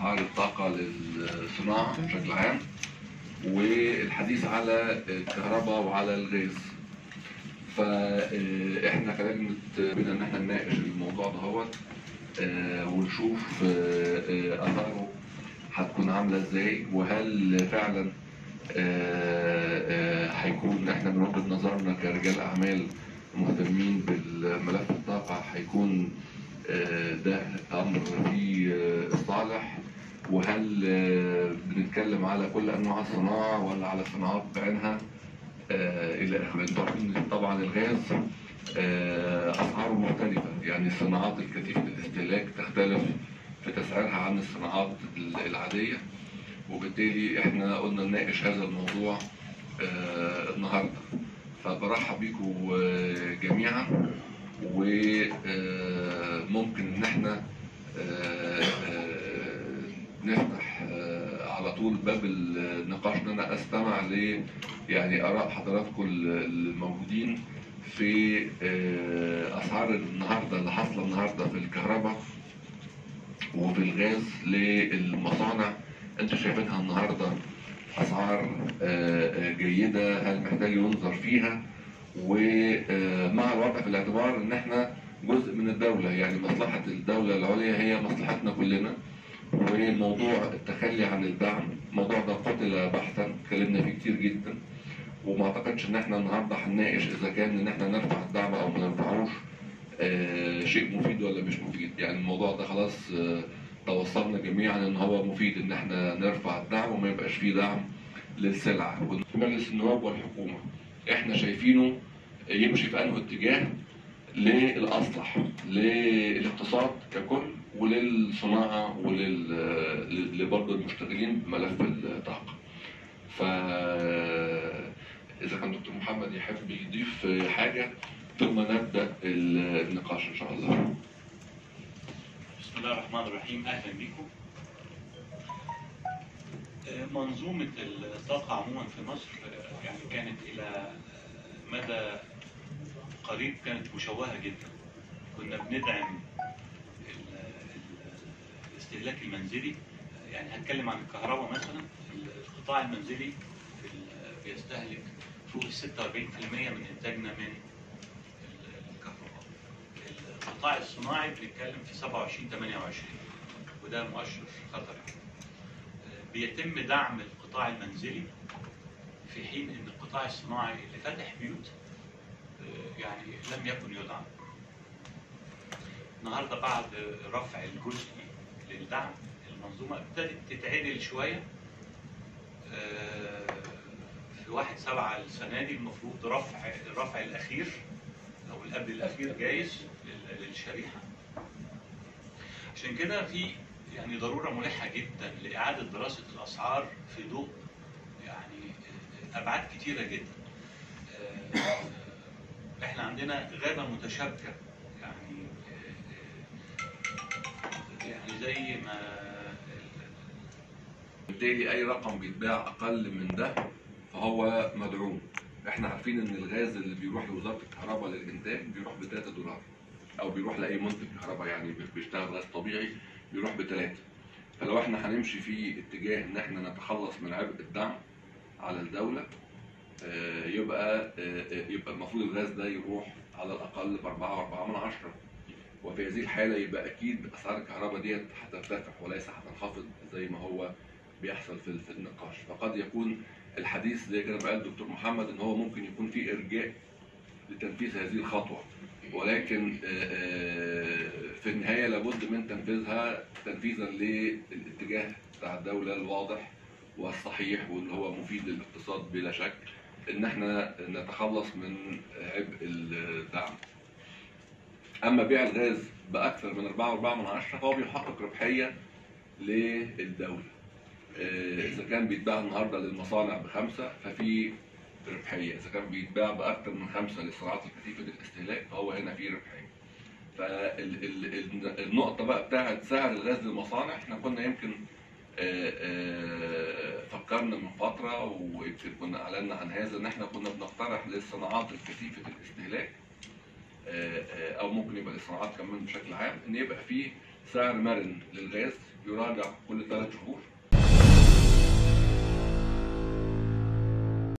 اسعار الطاقه للصناعه بشكل عام، والحديث على الكهرباء وعلى الغاز. فاحنا كلجنه بدنا ان احنا نناقش الموضوع دهوت ونشوف اثاره هتكون عامله ازاي، وهل فعلا هيكون احنا من وجهه نظرنا كرجال اعمال مهتمين بالملف الطاقه هيكون ده امر فيه صالح، وهل بنتكلم على كل انواع الصناعه ولا على صناعات بعينها الى اخره. طبعا الغاز اسعاره مختلفه، يعني الصناعات الكثيفه الاستهلاك تختلف في تسعيرها عن الصناعات العاديه، وبالتالي احنا قلنا نناقش هذا الموضوع النهارده. فبرحب بيكم جميعا، وممكن ان احنا نفتح على طول باب النقاش، ان انا استمع ل يعني اراء حضراتكم الموجودين في اسعار النهارده اللي حاصله النهارده في الكهرباء وفي الغاز للمصانع. انتوا شايفينها النهارده اسعار جيده، هل محتاج ينظر فيها؟ ومع الوضع في الاعتبار ان احنا جزء من الدوله، يعني مصلحه الدوله العليا هي مصلحتنا كلنا. وموضوع التخلي عن الدعم الموضوع ده قتل بحثا، اتكلمنا فيه كتير جدا، وما اعتقدش ان احنا النهارده هنناقش اذا كان ان احنا نرفع الدعم او ما نرفعوش شيء مفيد ولا مش مفيد. يعني الموضوع ده خلاص توصلنا جميعا ان هو مفيد ان احنا نرفع الدعم وما يبقاش فيه دعم للسلعه. في مجلس النواب والحكومه احنا شايفينه يمشي في انه اتجاه للاصلح للاقتصاد ككل وللصناعه ولبرضه المشتغلين بملف الطاقه. فاذا كان دكتور محمد يحب يضيف حاجه ثم نبدا النقاش ان شاء الله. بسم الله الرحمن الرحيم، اهلا بيكم. منظومه الطاقه عموما في مصر يعني كانت الى مدى قريب كانت مشوهه جدا. كنا بندعم الاستهلاك المنزلي، يعني هنتكلم عن الكهرباء مثلا. القطاع المنزلي بيستهلك فوق ال 46% من انتاجنا من الكهرباء. القطاع الصناعي بنتكلم في 27 28، وده مؤشر خطر. بيتم دعم القطاع المنزلي في حين ان القطاع الصناعي اللي فاتح بيوت يعني لم يكن يدعم. النهارده بعد رفع الجزء للدعم المنظومه ابتدت تتعدل شويه. في 1/7 السنه دي المفروض الرفع الاخير او اللي قبل الاخير جايز للشريحه. عشان كده في يعني ضروره ملحه جدا لاعاده دراسه الاسعار في ضوء يعني ابعاد كتيره جدا. احنا عندنا غابه متشابكه، يعني زي ما بالتالي اي رقم بيتباع اقل من ده فهو مدعوم. احنا عارفين ان الغاز اللي بيروح لوزاره الكهرباء للانتاج بيروح ب 3 دولار او بيروح لاي منتج كهرباء، يعني بيشتغل غاز طبيعي بيروح ب3. فلو احنا هنمشي في اتجاه ان احنا نتخلص من عبء الدعم على الدوله يبقى المفروض الغاز ده يروح على الاقل ب4.4، وفي هذه الحاله يبقى اكيد اسعار الكهرباء ديت هترتفع وليس هتنخفض زي ما هو بيحصل في النقاش. فقد يكون الحديث زي كده ما قال الدكتور محمد ان هو ممكن يكون في ارجاء لتنفيذ هذه الخطوه، ولكن في النهايه لابد من تنفيذها تنفيذا للاتجاه بتاع الدوله الواضح والصحيح واللي هو مفيد للاقتصاد بلا شك، ان احنا نتخلص من عبء الدعم. اما بيع الغاز باكثر من 4.4 فهو بيحقق ربحيه للدوله. اذا كان بيتباع النهارده للمصانع ب5 ففي ربحيه، اذا كان بيتباع باكثر من 5 للصناعات الكثيفه للاستهلاك فهو هنا في ربحيه. فالنقطه بقى بتاعت سعر الغاز للمصانع احنا كنا يمكن فكرنا من فتره ويمكن كنا اعلنا عن هذا ان احنا كنا بنقترح للصناعات الكثيفه الاستهلاك او ممكن يبقى للصناعات كمان بشكل عام ان يبقى فيه سعر مرن للغاز يراجع كل 3 شهور.